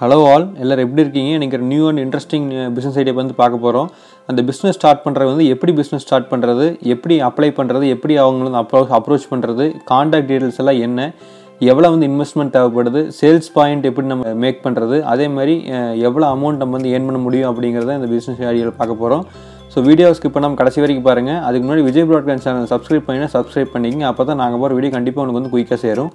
hello all एल्लार एप्पडी इरुक्कींगा इनक्कु new and interesting business idea வந்து பார்க்க போறோம் அந்த बिजनेस ஸ்டார்ட் பண்றது வந்து எப்படி बिजनेस ஸ்டார்ட் பண்றது எப்படி அப்ளை பண்றது எப்படி அவங்கள அப்ரோச் பண்றது கான்டாக்ட் டீடைல்ஸ் எல்லாம் என்ன எவ்வளவு வந்து இன்வெஸ்ட்மென்ட் தேவைப்படுது சேல்ஸ் பாயிண்ட் எப்படி நம்ம மேக் பண்றது அதே மாதிரி எவ்வளவு அமௌண்ட் நம்ம வந்து ஏர்ன் பண்ண முடியும் அப்படிங்கறதை இந்த बिजनेस ஐடியால பார்க்க போறோம் சோ வீடியோ ஸ்கிப் பண்ணாம கடைசி வரைக்கும் பாருங்க அதுக்கு முன்னாடி விஜய் பிராட்காஸ்ட் சேனலை சப்ஸ்கிரைப் பண்ணிக்கங்க அப்பதான் நாங்க போற வீடியோ கண்டிப்பா உங்களுக்கு வந்து குயிக்கா சேரும்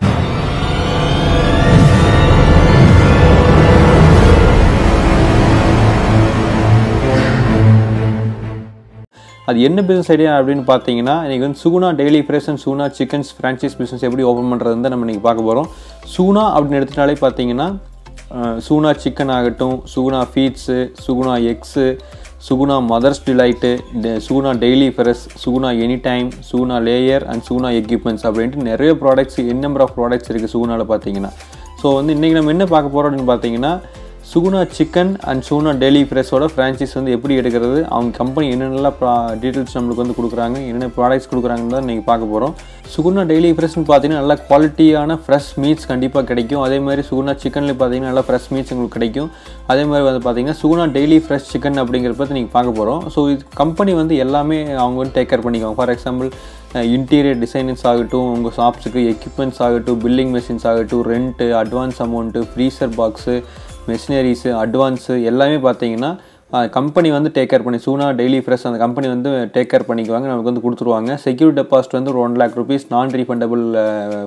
அது என்ன பிசினஸ் ஐடியா அப்படினு பாத்தீங்கன்னா இன்னைக்கு வந்து Suguna daily fresh and Suguna chickens franchise business எப்படி ஓபன் பண்றதுன்னு நம்ம இன்னைக்கு பார்க்க போறோம் சுகுணா அப்படினு எடுத்துட்டாலே பாத்தீங்கன்னா சுகுணா சிக்கன் ஆகட்டும் Suguna feeds Suguna eggs Suguna mother's delight Suguna daily fresh Suguna any time Suguna layer and Suguna equipments அப்படின்ட்டு நிறைய products N number of products இருக்குது சுகுணாவில் பார்த்தீங்கன்னா ஸோ வந்து இன்றைக்கி நம்ம என்ன பார்க்க போகிறோம் அப்படின்னு பார்த்தீங்கன்னா Suguna chicken and Suguna daily ஃப்ரெஷ்ஷோட ஃப்ரான்ச்சைஸ் வந்து எப்படி எடுக்கிறது அவங்க கம்பெனி என்னென்ன டீட்டெயில்ஸ் நம்மளுக்கு வந்து கொடுக்குறாங்க என்னென்ன ப்ராடக்ட்ஸ் கொடுக்குறாங்கன்னு தான் நீங்கள் பார்க்க போகிறோம் சுகுணா டெய்லி ஃப்ரெஷ்னு பார்த்தீங்கன்னா நல்லா குவாலிட்டியான ஃப்ரெஷ் மீட்ஸ் கண்டிப்பாக கிடைக்கும் அதே மாதிரி சுகுணா சிக்கன்லேயும் பார்த்தீங்கன்னா நல்லா ஃப்ரெஷ் மீட்ஸ் உங்களுக்கு கிடைக்கும் அதே மாதிரி வந்து பார்த்தீங்கன்னா சுகுணா டெய்லி ஃப்ரெஷ் சிக்கன் அப்படிங்கிறப்ப நீங்கள் பார்க்க போகிறோம் ஸோ இது கம்பெனி வந்து எல்லாமே அவங்க வந்து டேக் கேர் பண்ணிக்குவாங்க ஃபார் எக்ஸாம்பிள் இன்டீரியர் டிசைனர்ஸ் ஆகட்டும் உங்கள் ஷாப்ஸுக்கு எக்யூப்மெண்ட்ஸ் ஆகட்டும் பில்லிங் மெஷின்ஸ் ஆகட்டும் rent advance amount freezer box machineries advance எல்லாமே பார்த்தீங்கன்னா கம்பெனி வந்து டேக் கேர் பண்ணி சுகுணா டெய்லி ஃப்ரெஷ் அந்த கம்பெனி வந்து டேக் கேர் பண்ணிக்குவாங்க நமக்கு வந்து கொடுத்துருவாங்க செக்யூரிட்டி டெபாசிட் வந்து ₹1,00,000 நான் ரீஃபண்டபிள்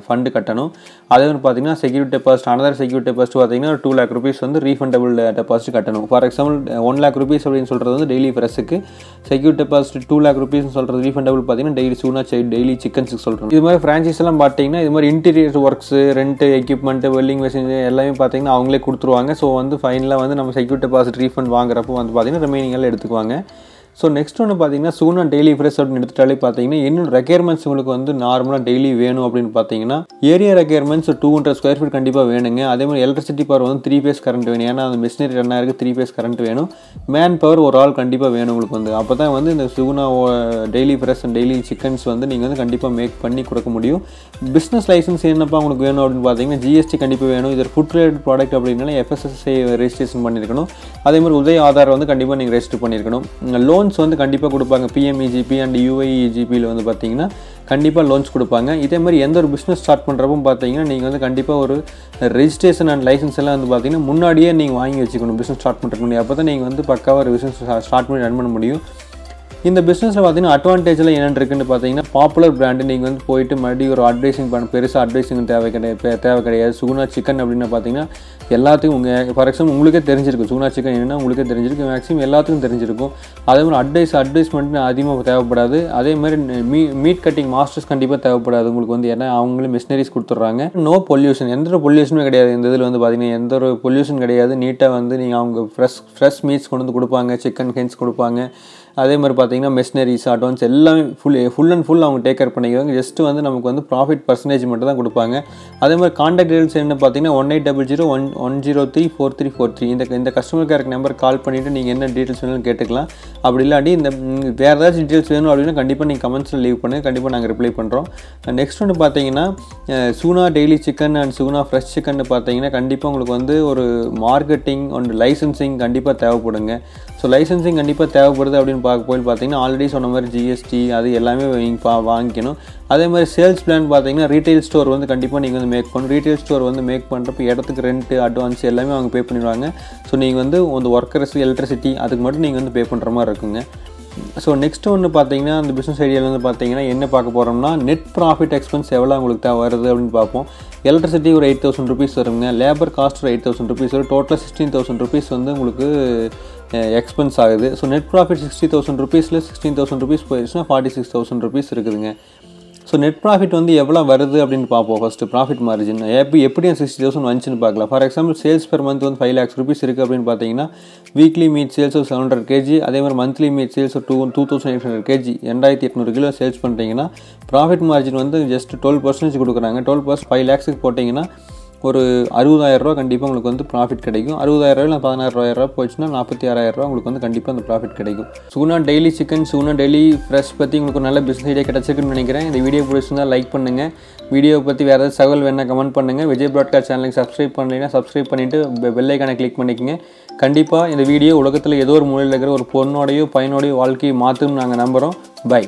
ஃபண்டு கட்டணும் அதே வந்து பார்த்தீங்கன்னா security deposit another security deposit பார்த்தீங்கன்னா ₹2,00,000 வந்து ரீஃபண்டபிள் டெபாசிட் கட்டணும் ஃபார் எக்ஸாம்பிள் ₹1,00,000 அப்படின்னு சொல்கிறது வந்து டெய்லி ஃப்ரெஷ்ஷுக்கு செக்யூரிட்டி டெபாசிட் ₹2,00,000 சொல்கிறது ரீஃபண்டபிள் பார்த்தீங்கன்னா டெய்லி சுகுணா டெய்லி சிக்கன்ஸுக்கு சொல்கிறோம் இது மாதிரி ஃப்ரான்ச்சைஸ் எல்லாம் பார்த்தீங்கன்னா இது மாதிரி interior works rent equipment welding machine எல்லாமே பார்த்தீங்கன்னா அவங்களே கொடுத்துருவாங்க ஸோ வந்து ஃபைனலாக வந்து நம்ம செக்யூரிட்டி டெபாசிட் ரீஃபண்ட் வாங்குறப்போ வந்து பார்த்தீங்கன்னா ரிமைனிங் எல்லாம் எடுத்துக்குவாங்க ஸோ நெக்ஸ்ட் ஒன்று பார்த்தீங்கன்னா சுகுணா டெய்லி ஃப்ரெஷ் அப்படின்னு எடுத்துட்டாலே பார்த்தீங்கன்னா இன்னும் ரெக்யர்மெண்ட்ஸ் உங்களுக்கு வந்து நார்மலாக டெய்லி வேணும் அப்படின்னு பார்த்தீங்கன்னா ஏரியா ரெக்யர்மெண்ட்ஸ் 200 square feet கண்டிப்பாக வேணுங்க அதே மாதிரி எலக்ட்ரிசிட்டி பவர் வந்து 3 phase கரண்ட் வேணும் ஏன்னா அந்த மிஷினரி ரன்னாக இருக்குது 3 phase கரண்ட் வேணும் மேன் பவர் ஒரு ஆள் கண்டிப்பாக வேணும் உங்களுக்கு வந்து அப்போ தான் வந்து இந்த Suguna daily fresh and daily chickens வந்து நீங்கள் வந்து கண்டிப்பாக மேக் பண்ணி கொடுக்க முடியும் பிஸ்னஸ் லைசன்ஸ் என்னப்பா உங்களுக்கு வேணும் அப்படின்னு பார்த்தீங்கன்னா ஜிஎஸ்டி கண்டிப்பாக வேணும் இது ஃபுட் ரிலேட்டட் ப்ராடக்ட் அப்படின்னால FSSAI ரெஜிஸ்ட்ரேஷன் பண்ணியிருக்கணும் அதே மாதிரி உதய ஆதார் வந்து கண்டிப்பாக நீங்கள் ரெஜிஸ்டர் பண்ணியிருக்கணும் லோன் வந்து கண்டிப்பாக கொடுப்பாங்க PMEGP அண்ட் UIEGPயில் வந்து பார்த்தீங்கன்னா கண்டிப்பாக லோன்ஸ் கொடுப்பாங்க இதே மாதிரி எந்த ஒரு பிஸ்னஸ் ஸ்டார்ட் பண்ணுறப்போ பார்த்தீங்கன்னா நீங்கள் வந்து கண்டிப்பாக ஒரு ரெஜிஸ்ட்ரேஷன் அண்ட் லைசன்ஸ் எல்லாம் வந்து பார்த்தீங்கன்னா முன்னாடியே நீங்கள் வாங்கி வச்சுக்கணும் பிஸ்னஸ் ஸ்டார்ட் பண்ணுறதுக்கு அப்போ தான் நீங்கள் வந்து பக்காவாக ஒரு பிஸ்னஸ் ஸ்டார்ட் பண்ணி ரன் பண்ண முடியும் இந்த பிஸ்னஸில் பார்த்தீங்கன்னா அட்வான்டேஜில் என்னென்ன இருக்குதுன்னு பார்த்தீங்கன்னா பாப்புலர் பிராண்டு நீங்கள் வந்து போயிட்டு மறுபடியும் ஒரு அட்வைசிங் பண்ண பெருசாக அட்வைசிங் தேவை கிடையாது சுகுணா சிக்கன் அப்படின்னு பார்த்தீங்கன்னா எல்லாத்துக்கும் உங்கள் ஃபார் எக்ஸாம்பிள் உங்களுக்கே தெரிஞ்சிருக்கும் சுகுணா சிக்கன் என்னென்னா உங்களுக்கே தெரிஞ்சிருக்கும் மேக்ஸிமம் எல்லாத்துக்கும் தெரிஞ்சிருக்கும் அதே மாதிரி அட்வைஸ்மெண்ட் அதிகமாக தேவைப்படாது அதே மாதிரி மீட் கட்டிங் மாஸ்டர்ஸ் கண்டிப்பாக தேவைப்படாது உங்களுக்கு வந்து ஏன்னா அவங்களும் மிஷினரிஸ் கொடுத்துட்றாங்க நோ பொல்யூஷன் எந்த ஒரு பொல்யூஷனுமே கிடையாது இந்த இதில் வந்து பார்த்தீங்கன்னா எந்த ஒரு பொல்யூஷன் கிடையாது நீட்டாக வந்து நீங்கள் அவங்க ஃப்ரெஷ் மீட்ஸ் கொண்டு வந்து கொடுப்பாங்க சிக்கன் ஹென்ஸ் கொடுப்பாங்க அதே மாதிரி பார்த்தீங்கன்னா மெஷினரிஸ் அட்வான்ஸ் எல்லாமே ஃபுல் அண்ட் ஃபுல் அவங்க டேக் கேர் பண்ணிக்குவாங்க ஜஸ்ட்டு வந்து நமக்கு வந்து ப்ராஃபிட் பர்சன்டேஜ் மட்டும் தான் கொடுப்பாங்க அதே மாதிரி காண்டாக்ட் டீடைல்ஸ் என்ன பார்த்தீங்கன்னா 1800 110 34343 இந்த கஸ்டமர் கேருக்கு நம்பர் கால் பண்ணிவிட்டு நீங்கள் என்ன டீடைல்ஸ் வேணும்னு கேட்டுக்கலாம் அப்படி இல்லாட்டி இந்த வேறு ஏதாச்சும் டீடைல்ஸ் வேணும் அப்படின்னா கண்டிப்பாக நீங்கள் கமெண்ட்ஸில் லீவ் பண்ணுங்கள் கண்டிப்பாக நாங்கள் ரிப்ளை பண்ணுறோம் நெக்ஸ்ட் ஒன்று பார்த்தீங்கன்னா Suguna daily chicken and Suguna fresh chicken பார்த்தீங்கன்னா கண்டிப்பாக உங்களுக்கு வந்து ஒரு மார்க்கெட்டிங் அண்ட் லைசன்சிங் கண்டிப்பாக தேவைப்படுங்க ஸோ லைசன்சிங் கண்டிப்பாக தேவைப்படுது அப்படின்னு போய் பார்த்தீங்கன்னா ஆல்ரெடி சொன்ன மாதிரி ஜிஎஸ்டி அது எல்லாமே வாங்கிக்கணும் அதே மாதிரி சேல்ஸ் பிளான் பார்த்தீங்கன்னா ரீட்டைல் ஸ்டோர் வந்து கண்டிப்பாக நீங்கள் வந்து மேக் பண்ணணும் ரீட்டைல் ஸ்டோர் வந்து மேக் பண்ணுறப்ப இடத்துக்கு ரெண்ட்டு அட்வான்ஸ் எல்லாமே அவங்க பே பண்ணிடுவாங்க ஸோ நீங்கள் வந்து அந்த ஒர்க்கர்ஸ் எலக்ட்ரிசிட்டி அதுக்கு மட்டும் நீங்கள் வந்து பே பண்ணுற மாதிரி இருக்குங்க ஸோ நெக்ஸ்ட் ஒன்று பார்த்தீங்கன்னா அந்த பிஸ்னஸ் ஐடியாவில் வந்து பார்த்தீங்கன்னா என்ன பார்க்க போகிறோம்னா நெட் ப்ராஃபிட் எக்ஸ்பென்ஸ் எவ்வளோ உங்களுக்கு தான் வருது அப்படின்னு பார்ப்போம் எலக்ட்ரிசிட்டி ஒரு ₹8,000 வருங்க லேபர் காஸ்ட் ஒரு ₹8,000 வரும் டோட்டலாக ₹16,000 வந்து உங்களுக்கு எக்ஸ்பென்ஸ் ஆகுது ஸோ நெட் ப்ராஃபிட் ₹60,000 ₹16,000 போயிடுச்சுன்னா ₹46,000 இருக்குதுங்க ஸோ நெட் ப்ராஃபிட் வந்து எவ்வளோ வருது அப்படின்னு பார்ப்போம் ஃபஸ்ட்டு ப்ராஃபிட் மார்ஜின் எப்படியும் 60,000 வந்துச்சுன்னு பார்க்கலாம் for example sales per month வந்து ₹5,00,000 இருக்குது அப்படின்னு பார்த்தீங்கன்னா வீக்லி மீட் சேல்ஸ் ஒரு ₹700 kg அதே மாதிரி மந்த்லி மீட் சேல்ஸ் ஒரு ₹2,800 kg 2,800 கிலோ சேல்ஸ் பண்ணுறீங்கன்னா ப்ராஃபிட் மார்ஜின் வந்து ஜஸ்ட் 12% கொடுக்குறாங்க 12% 5 lakhsக்கு போட்டிங்கன்னா ஒரு 60000 ரூபாய் கண்டிப்பா உங்களுக்கு வந்து प्रॉफिट கிடைக்கும் 60000 இல்ல 16000 ரூபாய் போச்சுனா 46000 ரூபாய் உங்களுக்கு வந்து கண்டிப்பா அந்த प्रॉफिट கிடைக்கும் Suguna daily chicken Suguna daily fresh பத்தி உங்களுக்கு ஒரு நல்ல business idea கிடைச்சிருக்குன்னு நினைக்கிறேன் இந்த வீடியோ பிடிச்சிருந்தா லைக் பண்ணுங்க வீடியோ பத்தி வேற ஏதாவது தகவல் வேணும்னா கமெண்ட் பண்ணுங்க விஜய் பாட்காஸ்ட் சேனலுக்கு subscribe பண்ணலைனா subscribe பண்ணிட்டு பெல் ஐகானை கிளிக் பண்ணிக்கங்க கண்டிப்பா இந்த வீடியோ உலகத்துல ஏதோ ஒரு மூலையில இருக்கிற ஒரு பொண்ணோடயோ பையனோடயோ வாழ்க்கையை மாத்தும் நாங்க நம்புறோம் பை